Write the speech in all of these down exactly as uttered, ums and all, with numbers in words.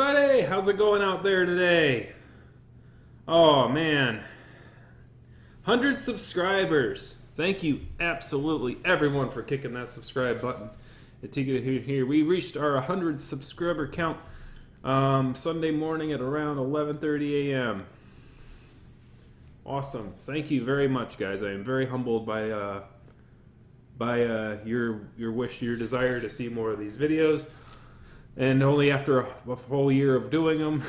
everybody! How's it going out there today? Oh man, one hundred subscribers! Thank you absolutely everyone for kicking that subscribe button. It took you to here. We reached our one hundred subscriber count um, Sunday morning at around eleven thirty a m Awesome. Thank you very much, guys. I am very humbled by uh, by uh, your your wish, your desire to see more of these videos. And only after a, a whole year of doing them,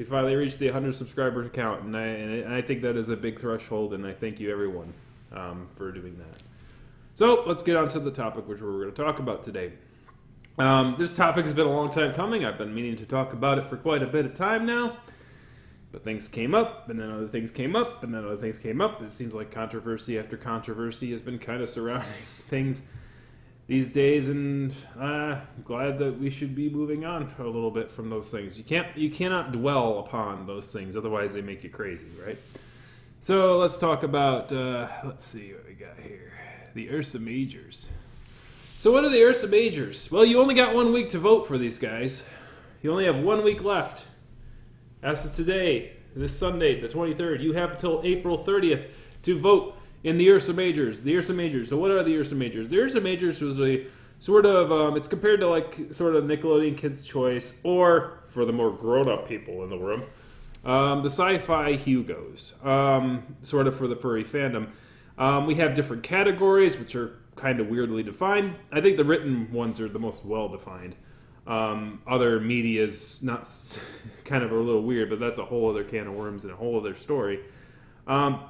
we finally reached the one hundred subscriber count, and I and I think that is a big threshold. And I thank you, everyone, um, for doing that. So let's get on to the topic which we're going to talk about today. Um, this topic has been a long time coming. I've been meaning to talk about it for quite a bit of time now. But things came up, and then other things came up, and then other things came up. It seems like controversy after controversy has been kind of surrounding things these days, and uh, I'm glad that we should be moving on a little bit from those things. You can't, you cannot dwell upon those things, otherwise they make you crazy, right? So let's talk about, uh, let's see what we got here, the Ursa Majors. So what are the Ursa Majors? Well, you only got one week to vote for these guys. You only have one week left. As of today, this Sunday, the twenty-third, you have until April thirtieth to vote in the Ursa Majors. The Ursa Majors. So what are the Ursa Majors? The Ursa Majors was a sort of, um, it's compared to like sort of Nickelodeon Kids' Choice, or for the more grown-up people in the room, um, the Sci-Fi Hugos, um, sort of for the furry fandom. Um, we have different categories, which are kind of weirdly defined. I think the written ones are the most well-defined. Um, other media's not kind of a little weird, but that's a whole other can of worms and a whole other story. Um,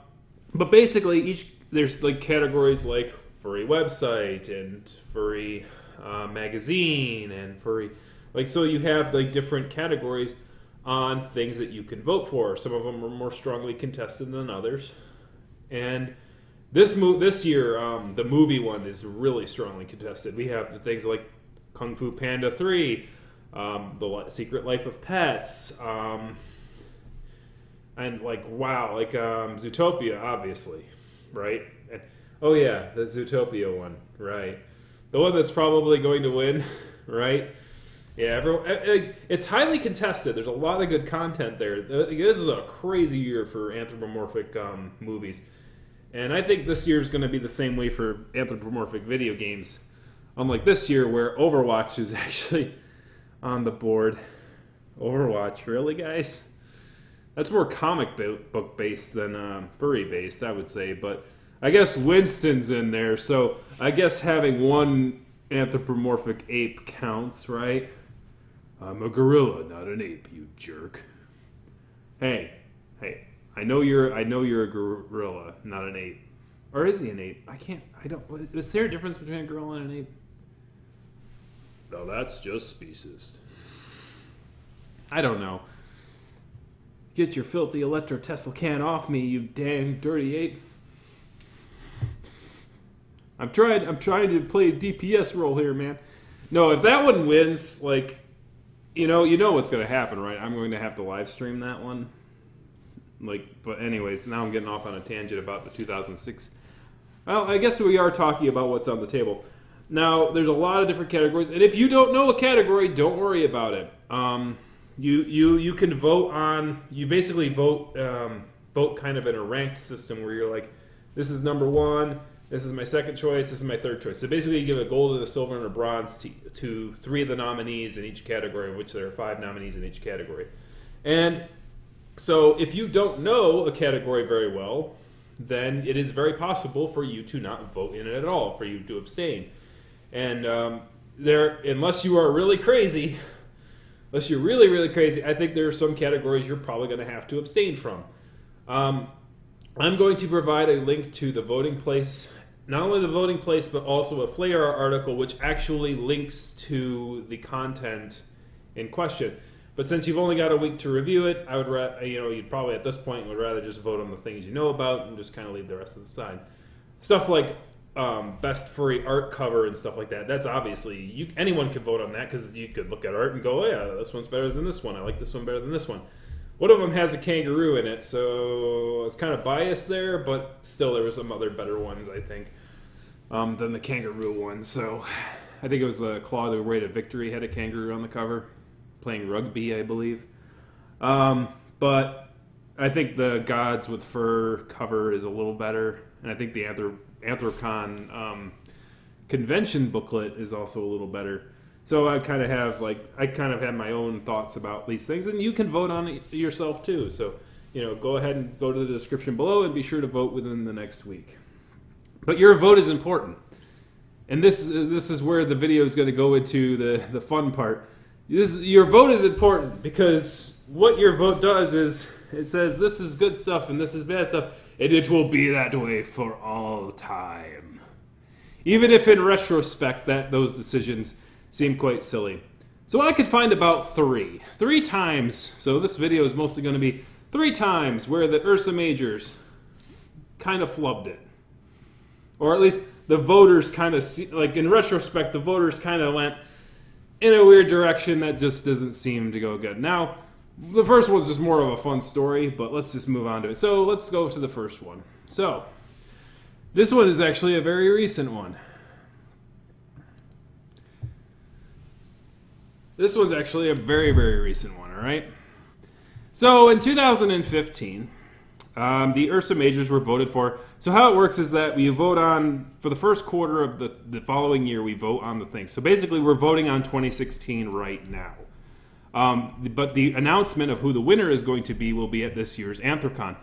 but basically, each there's like categories like furry website and furry uh, magazine and furry like so you have like different categories on things that you can vote for. Some of them are more strongly contested than others, and this mo this year um, the movie one is really strongly contested. We have the things like Kung Fu Panda three, um, The Secret Life of Pets, um, and like, wow, like um, Zootopia, obviously, right? And, oh yeah, the Zootopia one, right? The one that's probably going to win, right? Yeah, everyone, it, it's highly contested. There's a lot of good content there. This is a crazy year for anthropomorphic um, movies. And I think this year is going to be the same way for anthropomorphic video games. Unlike this year, where Overwatch is actually on the board. Overwatch, really, guys? That's more comic book-based than um, furry-based, I would say. But I guess Winston's in there, so I guess having one anthropomorphic ape counts, right? I'm a gorilla, not an ape, you jerk. Hey, hey, I know you're, I know you're a gorilla, not an ape. Or is he an ape? I can't, I don't, is there a difference between a gorilla and an ape? No, that's just speciesist. I don't know. Get your filthy electro-tesla can off me, you damn dirty ape. I'm trying, I'm trying to play a D P S role here, man. No, if that one wins, like, you know, you know what's going to happen, right? I'm going to have to live stream that one. Like, but anyways, now I'm getting off on a tangent about the two thousand six. Well, I guess we are talking about what's on the table. Now, there's a lot of different categories, and if you don't know a category, don't worry about it. Um, you you you can vote on. You basically vote um, vote kind of in a ranked system where you're like, this is number one, this is my second choice, this is my third choice. So basically, you give a gold and a silver and a bronze to, to three of the nominees in each category, in which there are five nominees in each category, and so if you don't know a category very well, then it is very possible for you to not vote in it at all, for you to abstain. And um, there, unless you are really crazy, unless you're really, really crazy, I think there are some categories you're probably going to have to abstain from. Um, I'm going to provide a link to the voting place, not only the voting place, but also a Flair article which actually links to the content in question. But since you've only got a week to review it, I would, ra you know, you'd probably at this point would rather just vote on the things you know about and just kind of leave the rest of the side. Stuff like um, best furry art cover and stuff like that. That's obviously you, anyone could vote on that because you could look at art and go, oh yeah, this one's better than this one. I like this one better than this one. One of them has a kangaroo in it, so it's kind of biased there. But still, there were some other better ones I think um, than the kangaroo one. So I think it was the Claw the Way to Victory had a kangaroo on the cover. playing rugby, I believe. Um, but I think the gods with fur cover is a little better, and I think the Anthrocon Anthrocon um, convention booklet is also a little better. So I kind of have like I kind of have my own thoughts about these things, and you can vote on it yourself too. So you know, go ahead and go to the description below, and be sure to vote within the next week. But your vote is important, and this this is where the video is going to go into the the fun part. This, your vote is important because what your vote does is it says this is good stuff and this is bad stuff, and it will be that way for all time. Even if in retrospect that those decisions seem quite silly. So I could find about three. Three times, so this video is mostly going to be three times where the Ursa Majors kind of flubbed it. Or at least the voters kind of, see, like in retrospect, the voters kind of went in a weird direction that just doesn't seem to go good. Now, the first one's just more of a fun story, but let's just move on to it. So let's go to the first one. So, this one is actually a very recent one. This one's actually a very, very recent one, all right? So in two thousand fifteen, um, the Ursa Majors were voted for. So how it works is that we vote on, for the first quarter of the, the following year, we vote on the thing. So basically we're voting on twenty sixteen right now. Um, but the announcement of who the winner is going to be will be at this year's Anthrocon,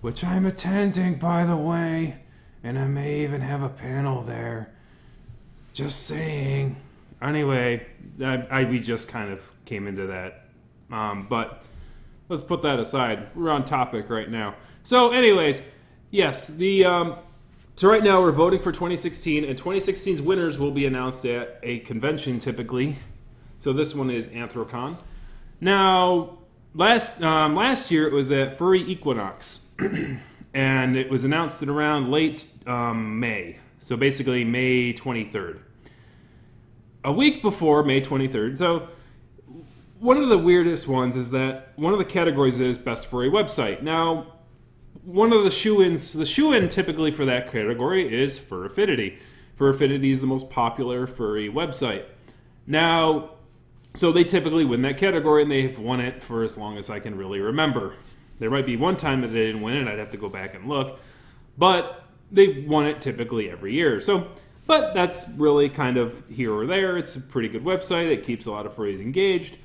which I'm attending, by the way, and I may even have a panel there. Just saying. Anyway, I, I, we just kind of came into that, um, but let's put that aside. We're on topic right now. So anyways, yes, the um, so right now we're voting for twenty sixteen, and twenty sixteen's winners will be announced at a convention typically. So this one is Anthrocon. Now, last, um, last year it was at Furry Equinox, and it was announced in around late um, May, so basically May twenty-third. A week before May twenty-third. So one of the weirdest ones is that one of the categories is best furry website. Now, one of the shoe-ins, the shoe-in typically for that category is Fur Affinity. Fur Affinity is the most popular furry website. Now, so they typically win that category, and they've won it for as long as I can really remember. There might be one time that they didn't win it, I'd have to go back and look, but they've won it typically every year. So. But that's really kind of here or there. It's a pretty good website. It keeps a lot of furries engaged.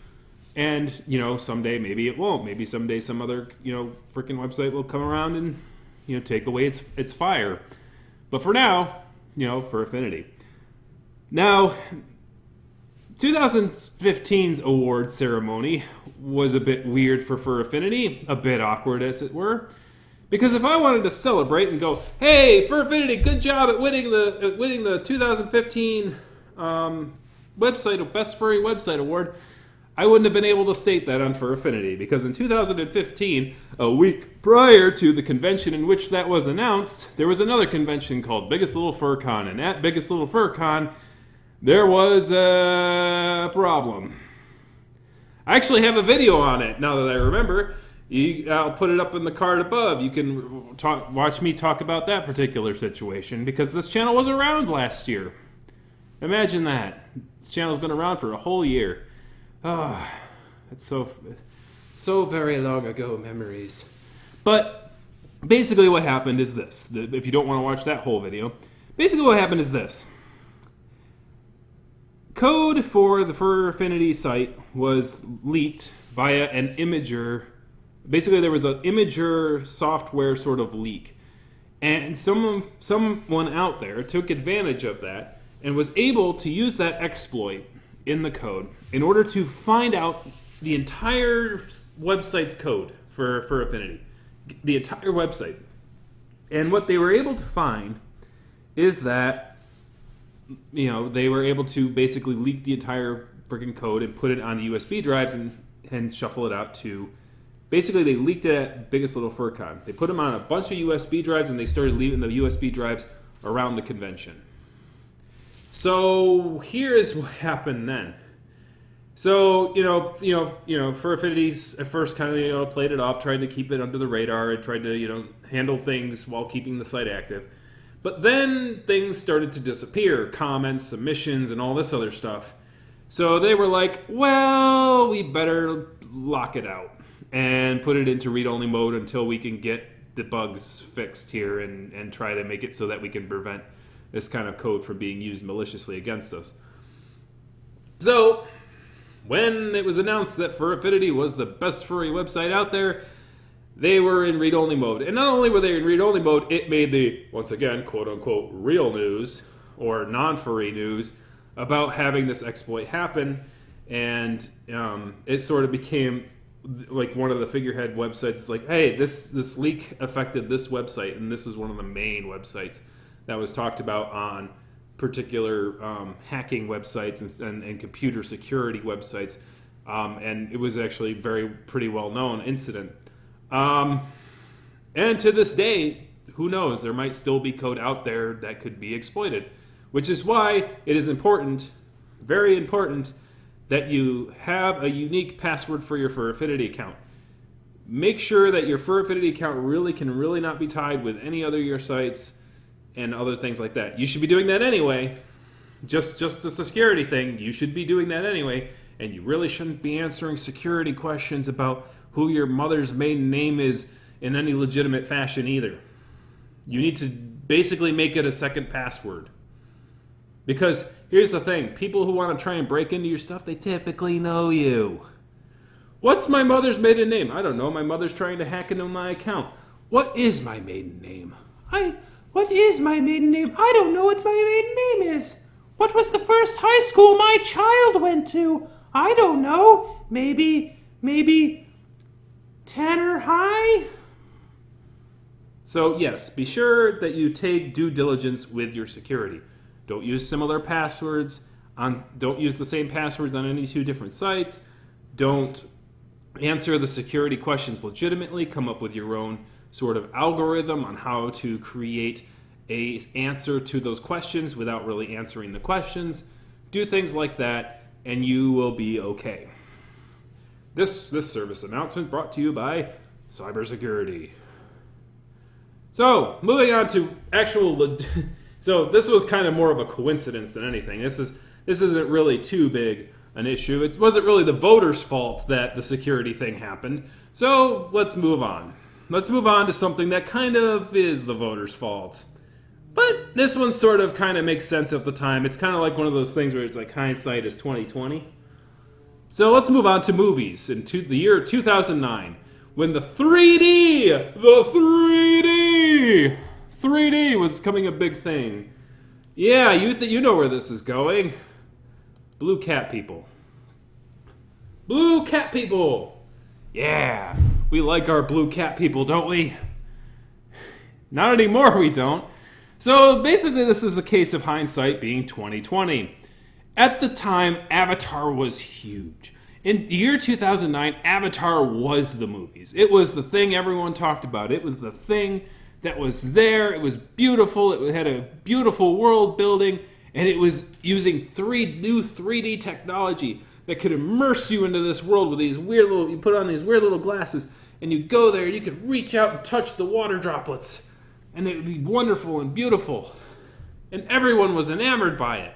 And, you know, someday maybe it won't. Maybe someday some other, you know, freaking website will come around and, you know, take away its, its fire. But for now, you know, Fur Affinity. Now, twenty fifteen's award ceremony was a bit weird for Fur Affinity. A bit awkward, as it were. Because if I wanted to celebrate and go, hey, Fur Affinity, good job at winning the at winning the two thousand fifteen um, website of Best Furry Website Award, I wouldn't have been able to state that on Fur Affinity. Because in two thousand fifteen, a week prior to the convention in which that was announced, there was another convention called Biggest Little Fur Con. And at Biggest Little Fur Con, there was a problem. I actually have a video on it, now that I remember. You, I'll put it up in the card above. You can talk, watch me talk about that particular situation because this channel was around last year. Imagine that. This channel's been around for a whole year. Ah, oh, it's so, so very long ago memories. But basically what happened is this. If you don't want to watch that whole video, basically what happened is this. Code for the Fur Affinity site was leaked via an imager. Basically, there was an imager software sort of leak. And some, someone out there took advantage of that and was able to use that exploit in the code in order to find out the entire website's code for, for Affinity. The entire website. And what they were able to find is that, you know, they were able to basically leak the entire freaking code and put it on U S B drives and, and shuffle it out to... Basically, they leaked it at Biggest Little Fur Con. They put them on a bunch of U S B drives, and they started leaving the U S B drives around the convention. So here is what happened then. So you know, you know, you know, Fur Affinity at first kind of you know played it off, tried to keep it under the radar, and tried to you know handle things while keeping the site active. But then things started to disappear: comments, submissions, and all this other stuff. So they were like, well, we better lock it out and put it into read-only mode until we can get the bugs fixed here and, and try to make it so that we can prevent this kind of code from being used maliciously against us. So when it was announced that Fur Affinity was the best furry website out there, they were in read-only mode. And not only were they in read-only mode, it made the, once again, quote-unquote, real news, or non-furry news, about having this exploit happen. And um, it sort of became like one of the figurehead websites. It's like, hey, this, this leak affected this website, and this was one of the main websites that was talked about on particular um, hacking websites and, and, and computer security websites. Um, and it was actually very pretty well-known incident. Um, and to this day, who knows, there might still be code out there that could be exploited, which is why it is important, very important, that you have a unique password for your Fur Affinity account. Make sure that your Fur Affinity account really can really not be tied with any other your sites and other things like that. You should be doing that anyway. Just, just the security thing, you should be doing that anyway, and you really shouldn't be answering security questions about who your mother's maiden name is in any legitimate fashion either. You need to basically make it a second password. Because here's the thing, people who want to try and break into your stuff, they typically know you. What's my mother's maiden name? I don't know, my mother's trying to hack into my account. What is my maiden name? I, what is my maiden name? I don't know what my maiden name is. What was the first high school my child went to? I don't know, maybe, maybe... Tanner High? So yes, be sure that you take due diligence with your security. Don't use similar passwords on, don't use the same passwords on any two different sites. Don't answer the security questions legitimately. Come up with your own sort of algorithm on how to create a answer to those questions without really answering the questions. Do things like that and you will be okay. This, this service announcement brought to you by cybersecurity. So, moving on to actual... So, this was kind of more of a coincidence than anything. This, is, this isn't really too big an issue. It wasn't really the voters' fault that the security thing happened. So, let's move on. Let's move on to something that kind of is the voters' fault. But this one sort of kind of makes sense at the time. It's kind of like one of those things where it's like hindsight is twenty twenty. So let's move on to movies. In to the year two thousand nine, when the three D, the three D, three D was becoming a big thing. Yeah, you th you know where this is going. Blue cat people. Blue cat people. Yeah, we like our blue cat people, don't we? Not anymore, we don't. So basically, this is a case of hindsight being twenty twenty. At the time, Avatar was huge. In the year two thousand nine, Avatar was the movies. It was the thing everyone talked about. It was the thing that was there. It was beautiful. It had a beautiful world building. And it was using three new three D technology that could immerse you into this world with these weird little... You put on these weird little glasses, and you go there, and you could reach out and touch the water droplets. And it would be wonderful and beautiful. And everyone was enamored by it.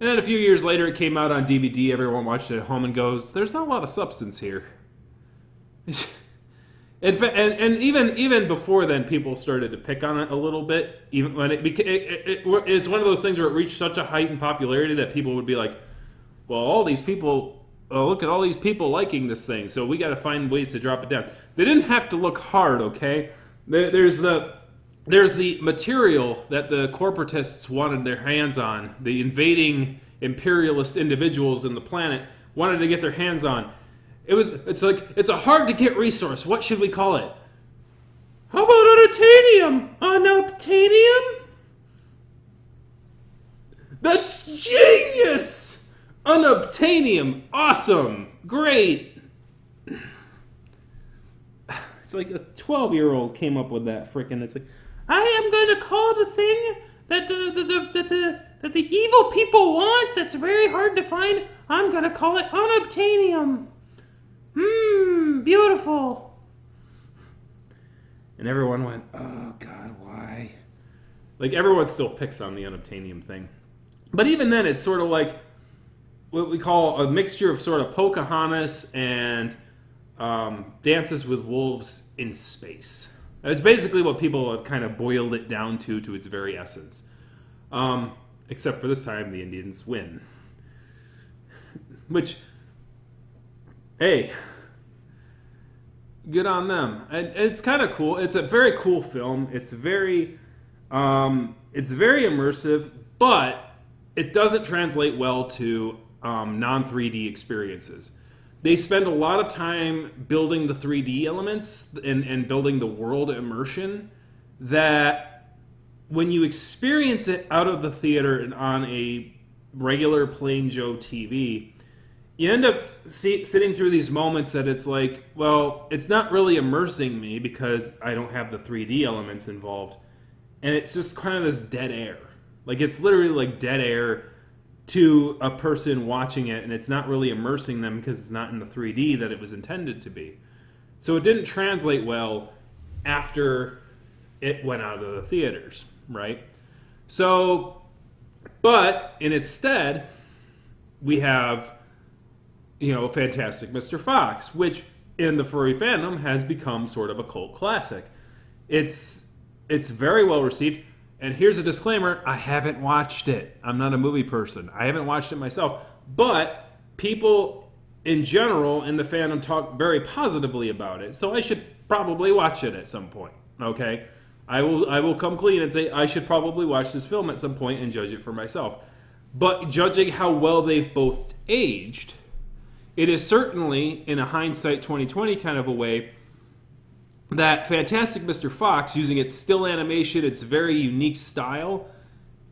And then a few years later, it came out on D V D. Everyone watched it at home and goes, there's not a lot of substance here. and, and, and even even before then, people started to pick on it a little bit. Even when it, it, it, it It's one of those things where it reached such a height in popularity that people would be like, well, all these people, oh, look at all these people liking this thing, so we got to find ways to drop it down. They didn't have to look hard, okay? There, there's the... There's the material that the corporatists wanted their hands on. The invading imperialist individuals in the planet wanted to get their hands on. It was, it's like, it's a hard-to-get resource. What should we call it? How about unobtainium? Unobtainium? That's genius! Unobtainium. Awesome. Great. It's like a twelve-year-old came up with that frickin', it's like... I am going to call the thing that the, the, the, the, the, that the evil people want that's very hard to find, I'm going to call it unobtainium. Mmm, beautiful. And everyone went, oh God, why? Like, everyone still picks on the unobtainium thing. But even then, it's sort of like, what we call a mixture of sort of Pocahontas and um, Dances with Wolves in space. That's basically what people have kind of boiled it down to, to its very essence. Um, except for this time, the Indians win. Which, hey, good on them. And it's kind of cool. It's a very cool film. It's very, um, it's very immersive, but it doesn't translate well to um, non three D experiences. They spend a lot of time building the three D elements and, and building the world immersion that when you experience it out of the theater and on a regular plain Joe T V, you end up see, sitting through these moments that it's like, well, it's not really immersing me because I don't have the three D elements involved. And it's just kind of this dead air. Like, it's literally like dead air to a person watching it, and it's not really immersing them because it's not in the three D that it was intended to be. So it didn't translate well after it went out of the theaters, right? So, but in its stead, we have, you know, Fantastic Mister Fox, which in the furry fandom has become sort of a cult classic. It's, it's very well received. And here's a disclaimer, I haven't watched it. I'm not a movie person. I haven't watched it myself. But people in general in the fandom talk very positively about it. So I should probably watch it at some point, okay? I will, I will come clean and say I should probably watch this film at some point and judge it for myself. But judging how well they've both aged, it is certainly, in a hindsight twenty twenty kind of a way, that Fantastic Mister Fox, using its still animation, its very unique style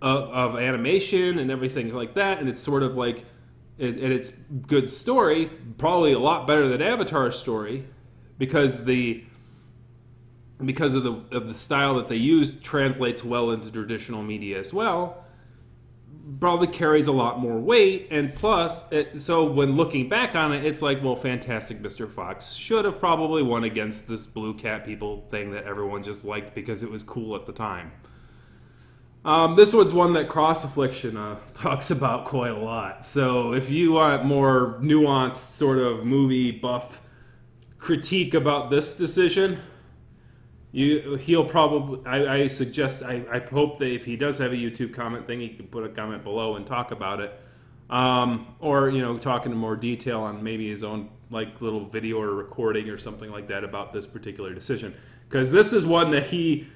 of, of animation and everything like that, and it's sort of like, and it's good story, probably a lot better than Avatar's story, because the because of the of the style that they used translates well into traditional media as well. Probably carries a lot more weight, and plus, it, so when looking back on it, it's like, well, Fantastic Mister Fox should have probably won against this Blue Cat People thing that everyone just liked because it was cool at the time. Um, this one's one that Cross Affliction uh, talks about quite a lot, so if you want more nuanced sort of movie buff critique about this decision, You, he'll probably, I, I suggest, I, I hope that if he does have a YouTube comment thing, he can put a comment below and talk about it. Um, or, you know, talk in more detail on maybe his own, like, little video or recording or something like that about this particular decision. Because this is one that he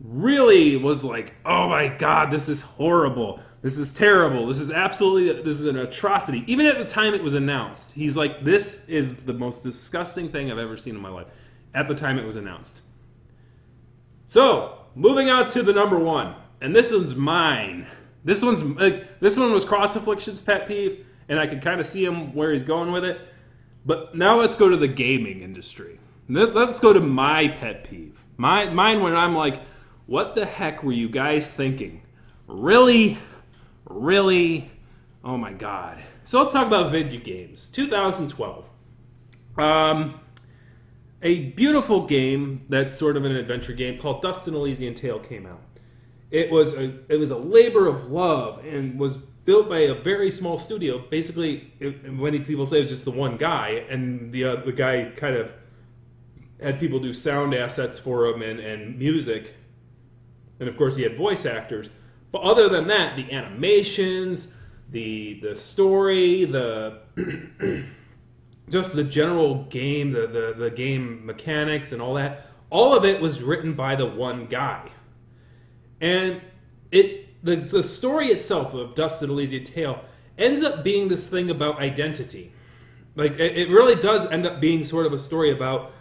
really was like, oh my God, this is horrible. This is terrible. This is absolutely, this is an atrocity. Even at the time it was announced, he's like, this is the most disgusting thing I've ever seen in my life. At the time it was announced. So, moving on to the number one, and this one's mine. This one's like, this one was Cross Affliction's pet peeve, and I can kind of see him where he's going with it. But now let's go to the gaming industry. Let's go to my pet peeve. My mine when I'm like, what the heck were you guys thinking? Really, really, oh my God. So let's talk about video games. two thousand twelve. Um. A beautiful game that's sort of an adventure game called Dust: An Elysian Tail came out. It was a it was a labor of love and was built by a very small studio. Basically, it, many people say it was just the one guy, and the uh, the guy kind of had people do sound assets for him and and music, and of course he had voice actors. But other than that, the animations, the the story, the just the general game, the, the, the game mechanics and all that, all of it was written by the one guy. And it the, the story itself of Dust: An Elysian Tail ends up being this thing about identity. Like, it, it really does end up being sort of a story about,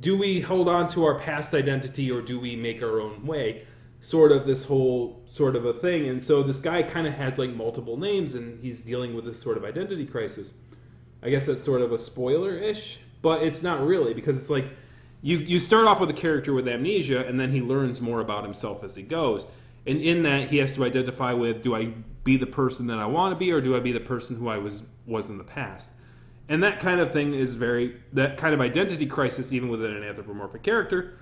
do we hold on to our past identity or do we make our own way? Sort of this whole sort of a thing. And so this guy kind of has like multiple names and he's dealing with this sort of identity crisis. I guess that's sort of a spoiler-ish, but it's not really, because it's like, you, you start off with a character with amnesia, and then he learns more about himself as he goes. And in that, he has to identify with, do I be the person that I want to be, or do I be the person who I was, was in the past? And that kind of thing is very, that kind of identity crisis, even within an anthropomorphic character,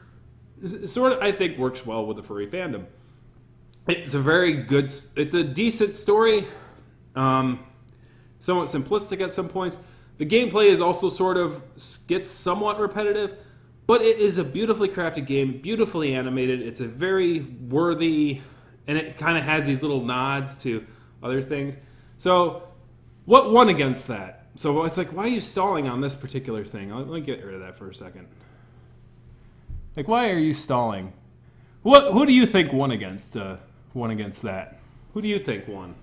sort of, I think, works well with the furry fandom. It's a very good, it's a decent story. Um... somewhat simplistic at some points. The gameplay is also sort of gets somewhat repetitive, but it is a beautifully crafted game, beautifully animated. It's a very worthy, and it kind of has these little nods to other things. So what won against that? So it's like, why are you stalling on this particular thing? Let me get rid of that for a second. Like, why are you stalling? What? Who do you think won against uh, won against that? Who do you think won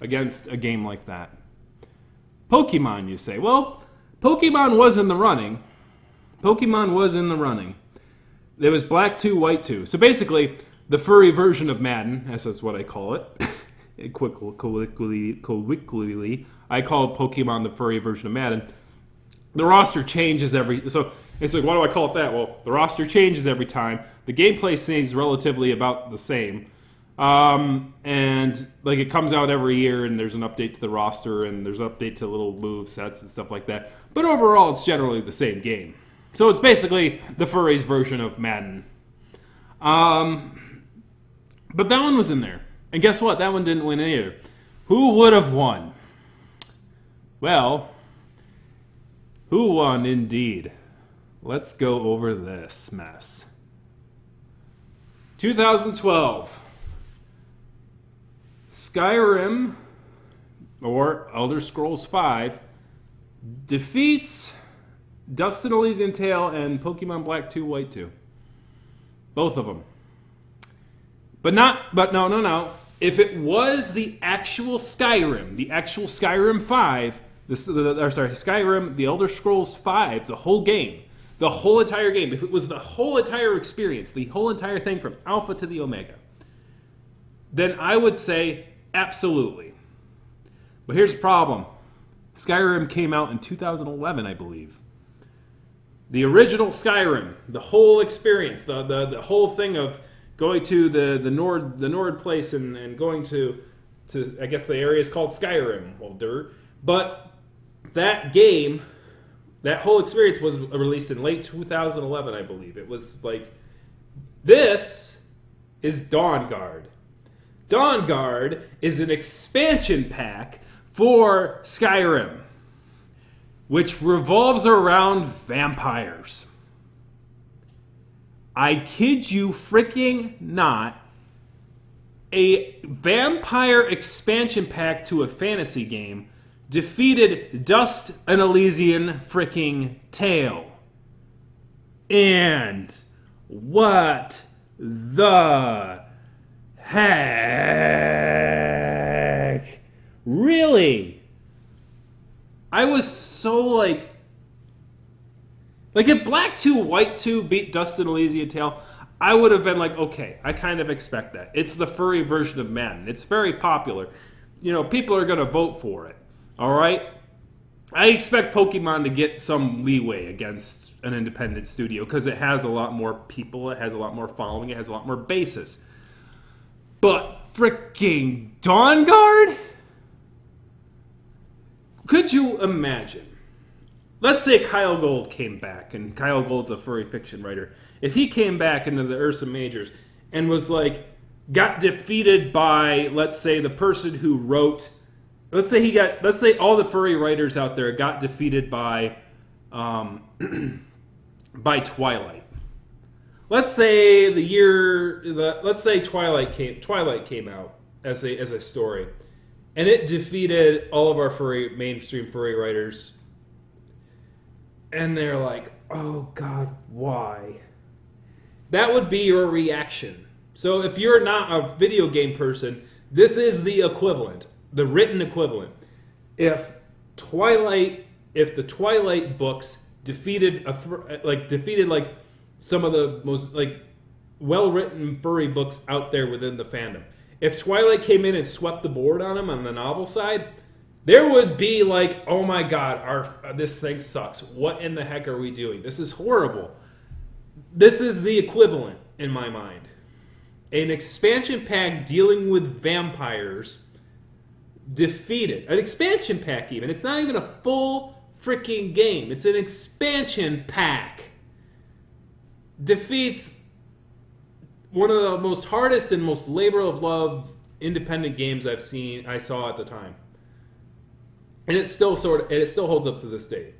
against a game like that? Pokemon, you say. Well, Pokemon was in the running. Pokemon was in the running. There was Black two, White two. So basically, the furry version of Madden, as is what I call it, quickly, quickly, quickly, I call Pokemon the furry version of Madden. The roster changes every... So it's like, why do I call it that? Well, the roster changes every time. The gameplay stays relatively about the same. Um, and like it comes out every year, and there's an update to the roster, and there's an update to little move sets and stuff like that. But overall, it's generally the same game. So it's basically the furries version of Madden. Um, but that one was in there. And guess what? That one didn't win either. Who would have won? Well, who won indeed? Let's go over this mess. twenty twelve. Skyrim, or Elder Scrolls five, defeats Dust: An Elysian Tail and Pokemon Black two, White two. Both of them. But not, but no, no, no. If it was the actual Skyrim, the actual Skyrim five, this, or sorry, Skyrim, the Elder Scrolls five, the whole game, the whole entire game, if it was the whole entire experience, the whole entire thing from Alpha to the Omega, then I would say absolutely. But here's the problem. Skyrim came out in two thousand eleven, I believe. The original Skyrim, the whole experience, the, the, the whole thing of going to the, the Nord the Nord place and, and going to, to, I guess the area is called Skyrim, well, dirt. But that game, that whole experience was released in late two thousand eleven, I believe. It was like, this is Dawnguard. Dawnguard is an expansion pack for Skyrim, which revolves around vampires. I kid you freaking not. A vampire expansion pack to a fantasy game defeated Dust: An Elysian freaking Tail. And what the heck? Really? I was so like, like if Black two, White two beat Dust: An Elysian Tail, I would have been like, okay, I kind of expect that. It's the furry version of Madden. It's very popular. You know, people are going to vote for it. All right? I expect Pokemon to get some leeway against an independent studio because it has a lot more people, it has a lot more following, it has a lot more basis. But freaking Dawnguard? Could you imagine? Let's say Kyle Gold came back, and Kyle Gold's a furry fiction writer. If he came back into the Ursa Majors and was like, got defeated by, let's say, the person who wrote, let's say he got, let's say all the furry writers out there got defeated by, um, by Twilight. Let's say the year, the, let's say Twilight came, Twilight came out as a as a story. And it defeated all of our furry, mainstream furry writers. And they're like, oh God, why? That would be your reaction. So if you're not a video game person, this is the equivalent, the written equivalent. If Twilight, if the Twilight books defeated, a, like defeated like some of the most like well-written furry books out there within the fandom. If Twilight came in and swept the board on him on the novel side, there would be like, oh my God, our, this thing sucks. What in the heck are we doing? This is horrible. This is the equivalent, in my mind. An expansion pack dealing with vampires defeated. An expansion pack even. It's not even a full freaking game. It's an expansion pack. Defeats one of the most hardest and most labor of love independent games I've seen, I saw at the time. and it still sort of, and it still holds up to this day.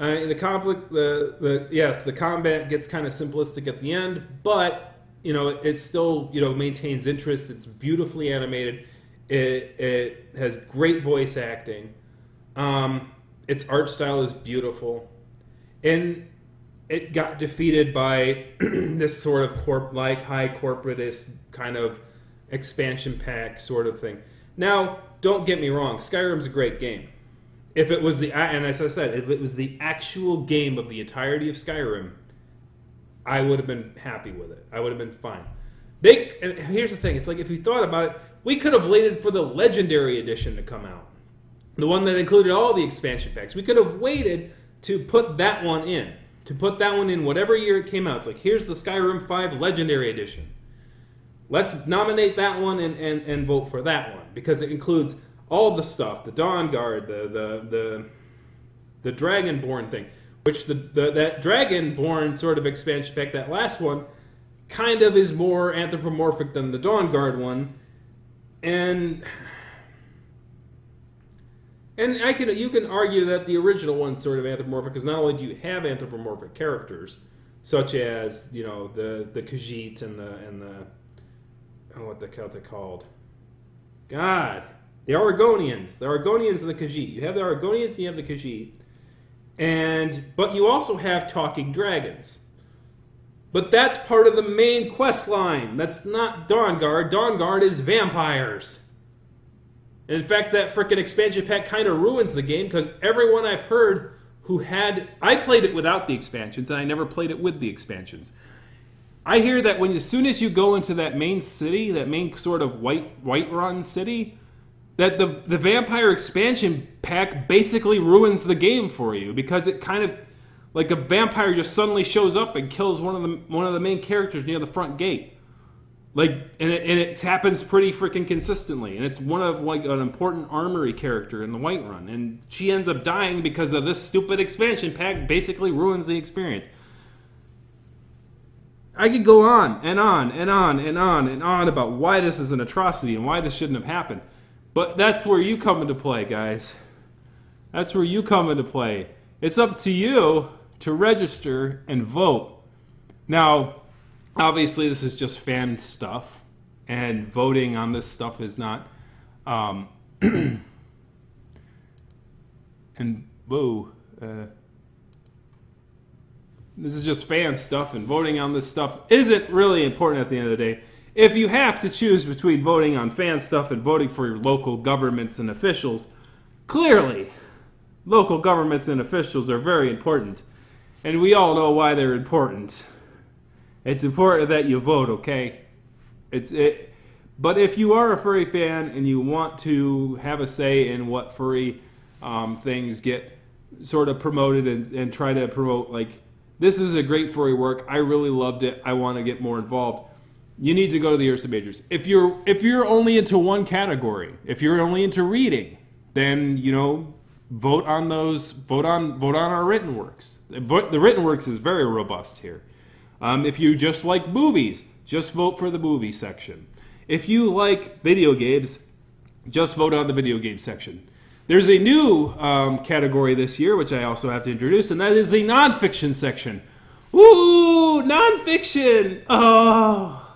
Uh, in the conflict, the the yes, the combat gets kind of simplistic at the end, but you know it, it still you know maintains interest. It's beautifully animated. It it has great voice acting. Um, its art style is beautiful, and it got defeated by this sort of corp like high corporatist kind of expansion pack sort of thing. Now, don't get me wrong, Skyrim's a great game. If it was the, and as I said, if it was the actual game of the entirety of Skyrim, I would have been happy with it. I would have been fine. They, and here's the thing, it's like if you thought about it, we could have waited for the Legendary Edition to come out. The one that included all the expansion packs. We could have waited to put that one in. To put that one in whatever year it came out. It's like, here's the Skyrim five Legendary Edition. Let's nominate that one and, and, and vote for that one. Because it includes all the stuff. The Dawnguard, the, the, the, the Dragonborn thing. Which the, the that Dragonborn sort of expansion pack, that last one, kind of is more anthropomorphic than the Dawnguard one. And... And I can, you can argue that the original one's sort of anthropomorphic, because not only do you have anthropomorphic characters, such as, you know, the, the Khajiit and the, and the, oh, what the hell they're called? God! The Argonians. The Argonians and the Khajiit. You have the Argonians and you have the Khajiit. And, but you also have talking dragons. But that's part of the main quest line. That's not Dawnguard. Dawnguard is vampires. In fact, that frickin' expansion pack kind of ruins the game, because everyone I've heard who had... I played it without the expansions, and I never played it with the expansions. I hear that when, as soon as you go into that main city, that main sort of white Whiterun city, that the, the vampire expansion pack basically ruins the game for you, because it kind of... Like a vampire just suddenly shows up and kills one of the, one of the main characters near the front gate. Like, and it, and it happens pretty freaking consistently, and it's one of like an important armory character in the Whiterun, and she ends up dying because of this stupid expansion pack. Basically ruins the experience. I could go on and on and on and on and on about why this is an atrocity and why this shouldn't have happened, but that's where you come into play, guys. That's where you come into play. It's up to you to register and vote. Now, obviously, this is just fan stuff, and voting on this stuff is not. Um, and whoa, uh, this is just fan stuff, and voting on this stuff isn't really important at the end of the day. If you have to choose between voting on fan stuff and voting for your local governments and officials, clearly, local governments and officials are very important, and we all know why they're important. It's important that you vote, okay? It's it, but if you are a furry fan and you want to have a say in what furry um, things get sort of promoted and, and try to promote, like, this is a great furry work. I really loved it. I want to get more involved. You need to go to the Ursa Majors. If you're if you're only into one category, if you're only into reading, then you know vote on those. Vote on vote on our written works. The written works is very robust here. Um, if you just like movies, just vote for the movie section. If you like video games, just vote on the video game section. There's a new um, category this year, which I also have to introduce, and that is the nonfiction section. Woo! Nonfiction! Oh!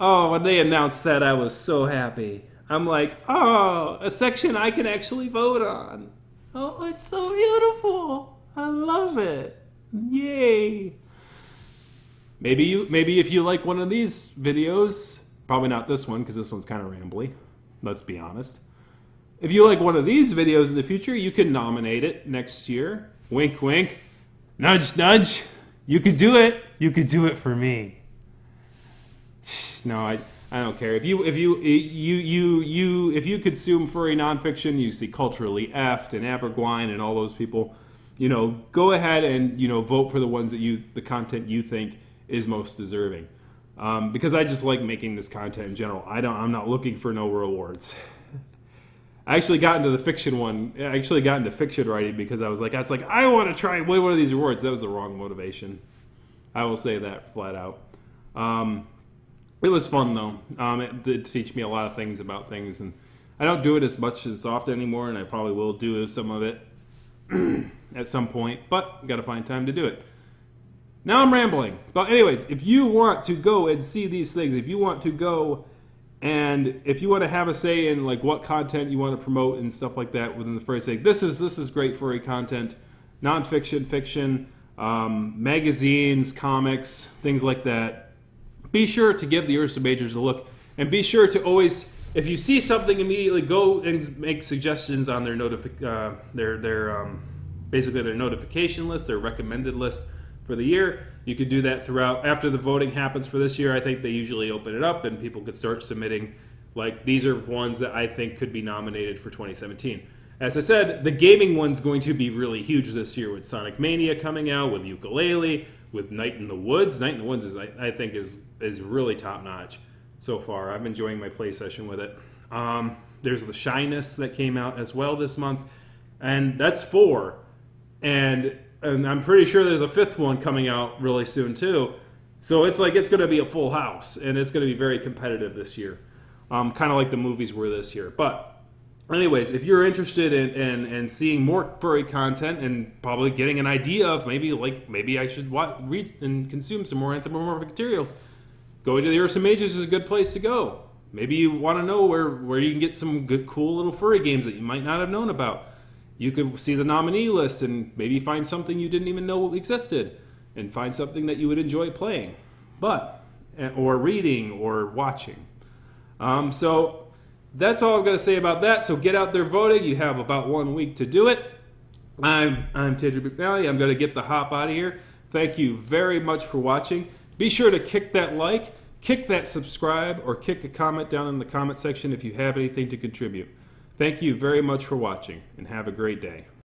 Oh, when they announced that, I was so happy. I'm like, oh, a section I can actually vote on. Oh, it's so beautiful. I love it. Yay! Maybe you, maybe if you like one of these videos, probably not this one because this one's kind of rambly, let's be honest. If you like one of these videos in the future, you can nominate it next year. Wink, wink. Nudge, nudge. You could do it. You could do it for me. No, I, I don't care. If you, if you, you, you, you, if you consume furry nonfiction, you see Culturally Effed and Abergwine and all those people, you know, go ahead and, you know, vote for the ones that you, the content you think is most deserving, um, because I just like making this content in general. I don't. I'm not looking for no rewards. I actually got into the fiction one. I actually got into fiction writing because I was like, I was like, I want to try and win one of these rewards. That was the wrong motivation. I will say that flat out. Um, it was fun though. Um, it did teach me a lot of things about things, and I don't do it as much as often anymore, and I probably will do some of it at some point, but gotta find time to do it. Now I'm rambling. But anyways, if you want to go and see these things, if you want to go and if you want to have a say in like what content you want to promote and stuff like that within the furry sake, this is this is great furry content, nonfiction, fiction, um, magazines, comics, things like that. Be sure to give the Ursa Majors a look, and be sure to always, if you see something immediately, go and make suggestions on their notifi- uh, their their um, basically their notification list, their recommended list for the year. You could do that throughout. After the voting happens for this year, I think they usually open it up and people could start submitting, like, these are ones that I think could be nominated for twenty seventeen. As I said, the gaming one's going to be really huge this year with Sonic Mania coming out, with Yooka-Laylee, with Night in the Woods. Night in the Woods, is I, I think, is, is really top-notch so far. I'm enjoying my play session with it. Um, there's The Shyness that came out as well this month, and that's four. And... And I'm pretty sure there's a fifth one coming out really soon too. So it's like, it's going to be a full house, and it's going to be very competitive this year. Um, kind of like the movies were this year. But anyways, if you're interested in, in, in seeing more furry content and probably getting an idea of maybe like, maybe I should watch, read and consume some more anthropomorphic materials, going to the Ursa Majors is a good place to go. Maybe you want to know where, where you can get some good, cool little furry games that you might not have known about. You could see the nominee list and maybe find something you didn't even know existed, and find something that you would enjoy playing, but or reading or watching. Um, so that's all I'm going to say about that. So get out there voting. You have about one week to do it. I'm I'm Tedric McNally. I'm going to get the hop out of here. Thank you very much for watching. Be sure to kick that like, kick that subscribe, or kick a comment down in the comment section if you have anything to contribute. Thank you very much for watching, and have a great day.